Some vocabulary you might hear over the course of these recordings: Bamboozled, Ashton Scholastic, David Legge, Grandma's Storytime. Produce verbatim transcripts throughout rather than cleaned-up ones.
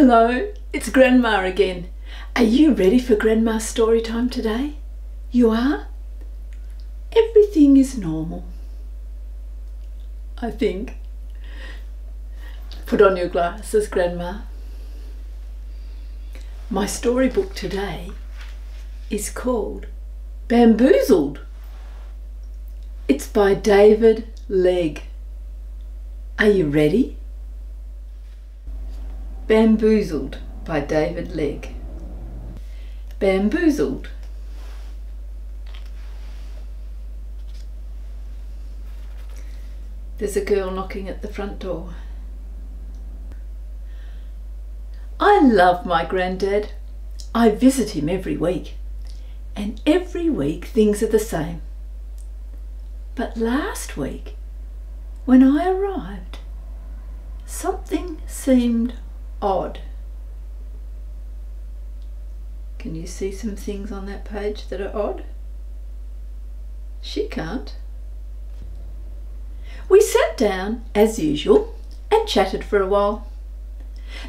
Hello, it's Grandma again. Are you ready for Grandma's story time today? You are? Everything is normal. I think. Put on your glasses, Grandma. My storybook today is called Bamboozled. It's by David Legge. Are you ready? Bamboozled by David Legge. Bamboozled. There's a girl knocking at the front door. I love my granddad. I visit him every week, and every week things are the same. But last week, when I arrived, something seemed odd. Can you see some things on that page that are odd? She can't. We sat down, as usual, and chatted for a while.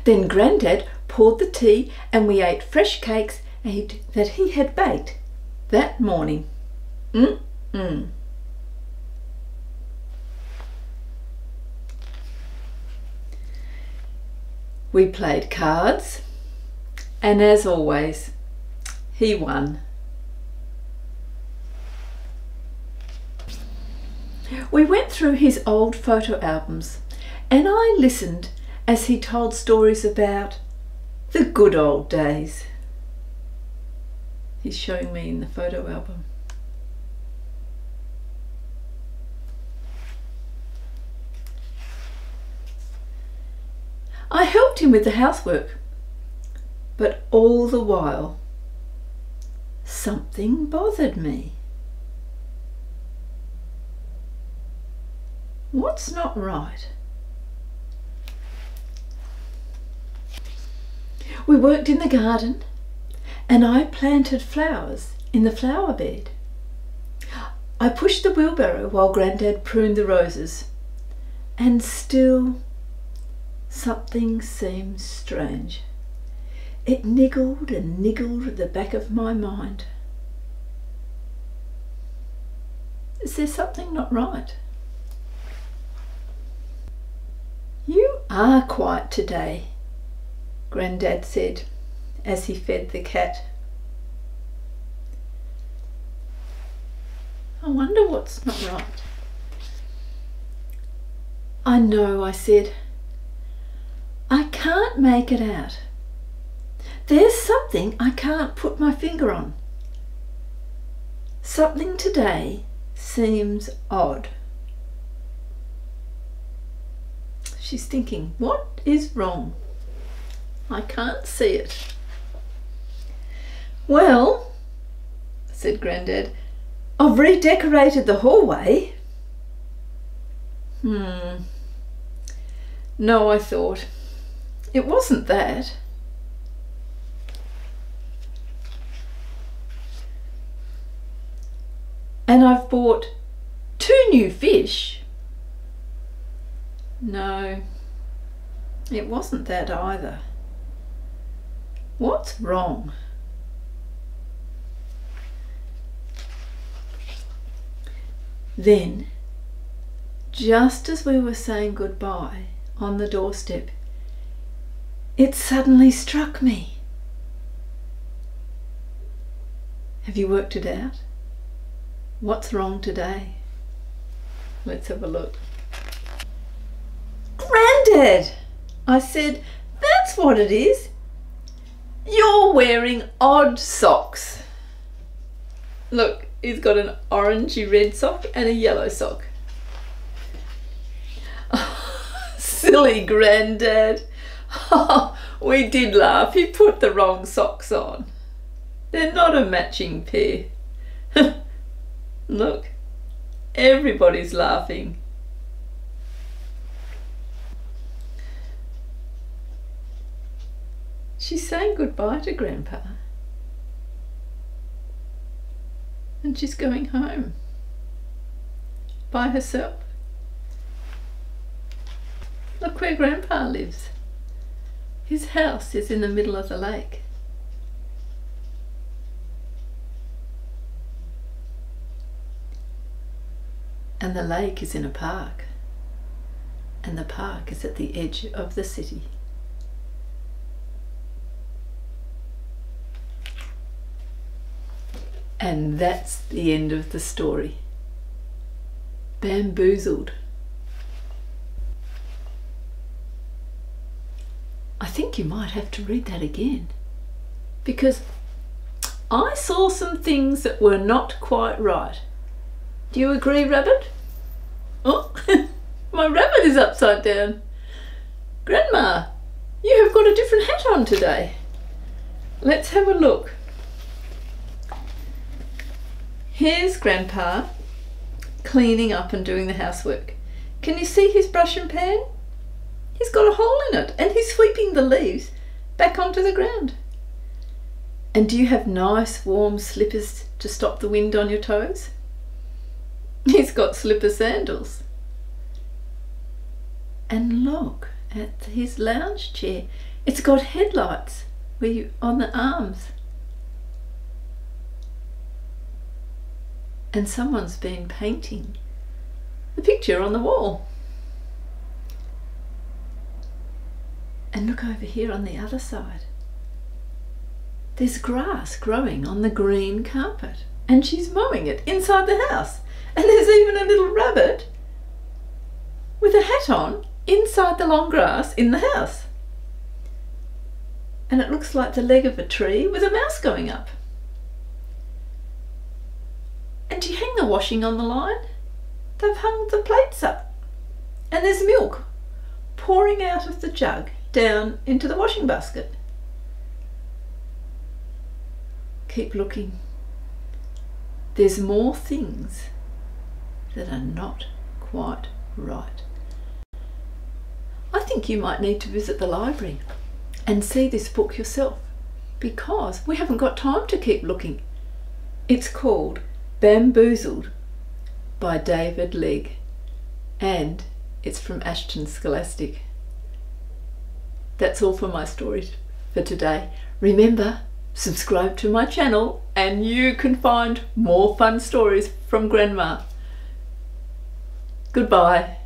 Then Grandad poured the tea and we ate fresh cakes that he had baked that morning. Mm-mm. We played cards, and as always, he won. We went through his old photo albums, and I listened as he told stories about the good old days. He's showing me in the photo album. I helped him with the housework, but all the while, something bothered me. What's not right? We worked in the garden, and I planted flowers in the flower bed. I pushed the wheelbarrow while Grandad pruned the roses, and still something seemed strange. It niggled and niggled at the back of my mind. Is there something not right? You are quiet today, Grandad said as he fed the cat. I wonder what's not right. I know, I said. I can't make it out. There's something I can't put my finger on. Something today seems odd. She's thinking, what is wrong? I can't see it. Well, said Grandad, I've redecorated the hallway. Hmm. No, I thought. It wasn't that. And I've bought two new fish. No, it wasn't that either. What's wrong? Then, just as we were saying goodbye on the doorstep, it suddenly struck me. Have you worked it out? What's wrong today? Let's have a look. Grandad, I said, that's what it is. You're wearing odd socks. Look, he's got an orangey red sock and a yellow sock. Oh, silly Grandad. Oh, we did laugh. He put the wrong socks on. They're not a matching pair. Look, everybody's laughing. She's saying goodbye to Grandpa. And she's going home by herself. Look where Grandpa lives. His house is in the middle of the lake. And the lake is in a park. And the park is at the edge of the city. And that's the end of the story. Bamboozled. I think you might have to read that again, because I saw some things that were not quite right. Do you agree, Rabbit? Oh, my rabbit is upside down. Grandma, you have got a different hat on today. Let's have a look. Here's Grandpa cleaning up and doing the housework. Can you see his brush and pan? He's got a hole in it, and he's sweeping the leaves back onto the ground. And do you have nice warm slippers to stop the wind on your toes? He's got slipper sandals. And look at his lounge chair. It's got headlights where you, on the arms. And someone's been painting the picture on the wall. And look over here on the other side. There's grass growing on the green carpet, and she's mowing it inside the house. And there's even a little rabbit with a hat on inside the long grass in the house. And it looks like the leg of a tree with a mouse going up. And you hang the washing on the line. They've hung the plates up. And there's milk pouring out of the jug down into the washing basket. Keep looking. There's more things that are not quite right. I think you might need to visit the library and see this book yourself, because we haven't got time to keep looking. It's called Bamboozled by David Legge, and it's from Ashton Scholastic. That's all for my story for today. Remember, subscribe to my channel and you can find more fun stories from Grandma. Goodbye.